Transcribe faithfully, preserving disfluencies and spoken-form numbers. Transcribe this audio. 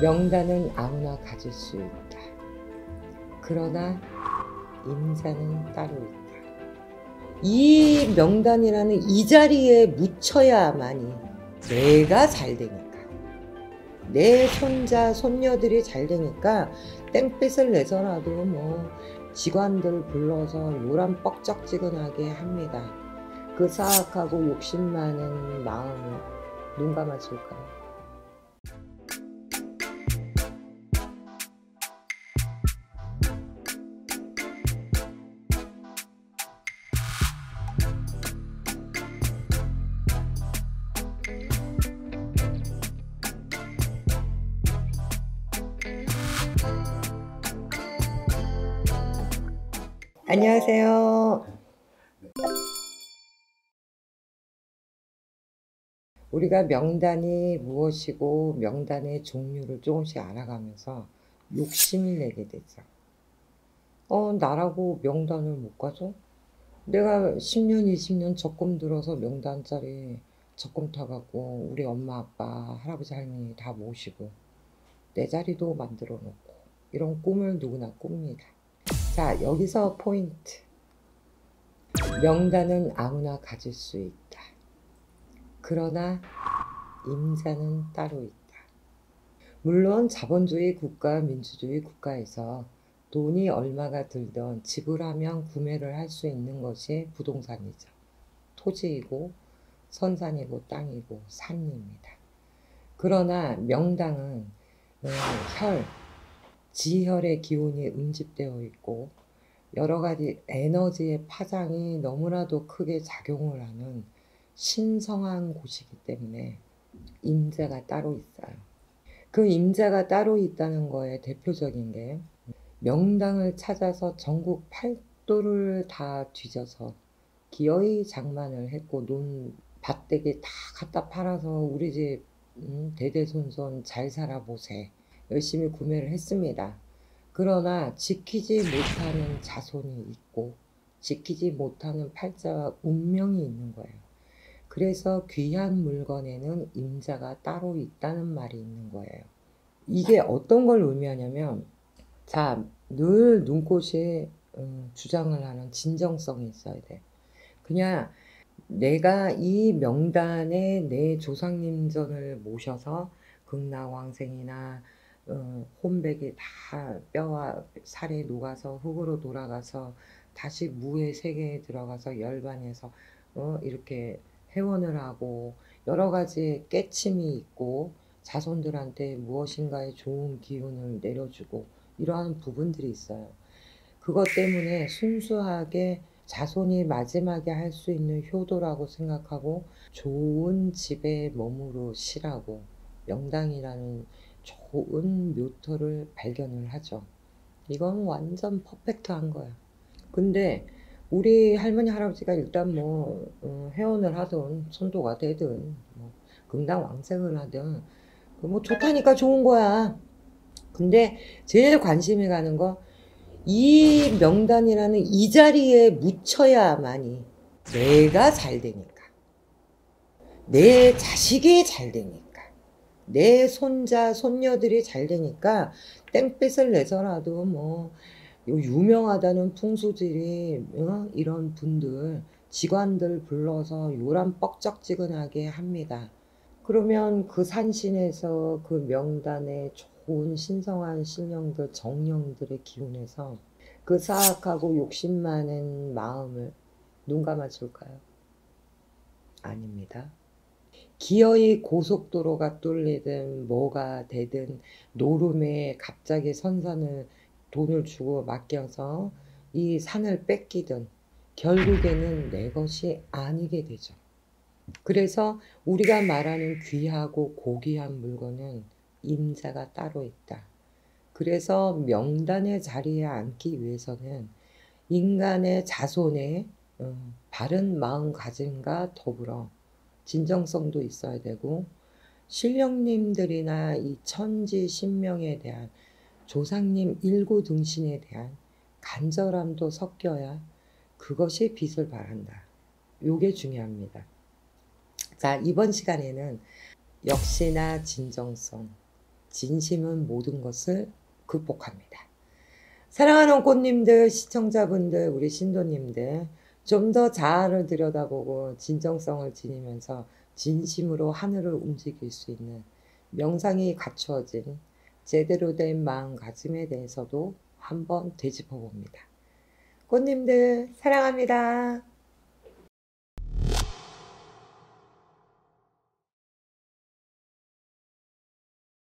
명단은 아무나 가질 수 있다. 그러나 임자는 따로 있다. 이 명단이라는 이 자리에 묻혀야만이 내가 잘 되니까, 내 손자 손녀들이 잘 되니까 땡볕을 내서라도 뭐 직원들 불러서 요란 뻑적지근하게 합니다. 그 사악하고 욕심 많은 마음을 눈 감아줄까요? 안녕하세요. 우리가 명단이 무엇이고 명단의 종류를 조금씩 알아가면서 욕심을 내게 되죠. 어, 나라고 명단을 못 가져? 내가 십 년, 이십 년 적금 들어서 명단짜리 적금 타갖고 우리 엄마, 아빠, 할아버지, 할머니 다 모시고 내 자리도 만들어 놓고, 이런 꿈을 누구나 꿉니다. 자, 여기서 포인트. 명단은 아무나 가질 수 있다. 그러나 임자는 따로 있다. 물론 자본주의 국가, 민주주의 국가에서 돈이 얼마가 들든 지불하면 구매를 할 수 있는 것이 부동산이죠. 토지이고 선산이고 땅이고 산입니다. 그러나 명당은 혈, 지혈의 기운이 음집되어 있고 여러 가지 에너지의 파장이 너무나도 크게 작용을 하는 신성한 곳이기 때문에 임자가 따로 있어요. 그 임자가 따로 있다는 거에 대표적인 게, 명당을 찾아서 전국 팔도를 다 뒤져서 기어이 장만을 했고 논 밭대기 다 갖다 팔아서 우리 집 음, 대대손손 잘 살아보세, 열심히 구매를 했습니다. 그러나 지키지 못하는 자손이 있고 지키지 못하는 팔자와 운명이 있는 거예요. 그래서 귀한 물건에는 임자가 따로 있다는 말이 있는 거예요. 이게 어떤 걸 의미하냐면, 자, 늘 눈꽃이 음, 주장을 하는 진정성이 있어야 돼. 그냥 내가 이 명단에 내 조상님전을 모셔서 극락왕생이나 어, 혼백이 다 뼈와 살이 녹아서 흙으로 돌아가서 다시 무의 세계에 들어가서 열반에서 어, 이렇게 회원을 하고 여러 가지 깨침이 있고 자손들한테 무엇인가의 좋은 기운을 내려주고 이러한 부분들이 있어요. 그것 때문에 순수하게 자손이 마지막에 할 수 있는 효도라고 생각하고 좋은 집에 머무르시라고 명당이라는 좋은 묘터를 발견을 하죠. 이건 완전 퍼펙트한 거야. 근데 우리 할머니 할아버지가 일단 뭐 음, 회원을 하든 선도가 되든 뭐 금당왕생을 하든 뭐 좋다니까 좋은 거야. 근데 제일 관심이 가는 거, 이 명단이라는 이 자리에 묻혀야만이 내가 잘 되니까, 내 자식이 잘 되니까, 내 손자, 손녀들이 잘 되니까 땡볕을 내서라도 뭐 유명하다는 풍수들이 어? 이런 분들, 직관들 불러서 요란 뻑적지근하게 합니다. 그러면 그 산신에서 그 명단에 좋은 신성한 신령들, 정령들의 기운에서 그 사악하고 욕심 많은 마음을 눈 감아줄까요? 아닙니다. 기어이 고속도로가 뚫리든 뭐가 되든 노름에 갑자기 선산을 돈을 주고 맡겨서 이 산을 뺏기든 결국에는 내 것이 아니게 되죠. 그래서 우리가 말하는 귀하고 고귀한 물건은 임자가 따로 있다. 그래서 명단의 자리에 앉기 위해서는 인간의 자손의 음, 바른 마음가짐과 더불어 진정성도 있어야 되고, 신령님들이나 이 천지 신명에 대한, 조상님 일구 등신에 대한 간절함도 섞여야 그것이 빛을 발한다. 요게 중요합니다. 자, 이번 시간에는 역시나 진정성, 진심은 모든 것을 극복합니다. 사랑하는 꽃님들, 시청자분들, 우리 신도님들, 좀 더 자아를 들여다보고 진정성을 지니면서 진심으로 하늘을 움직일 수 있는 명상이 갖추어진 제대로 된 마음가짐에 대해서도 한번 되짚어 봅니다. 꽃님들 사랑합니다.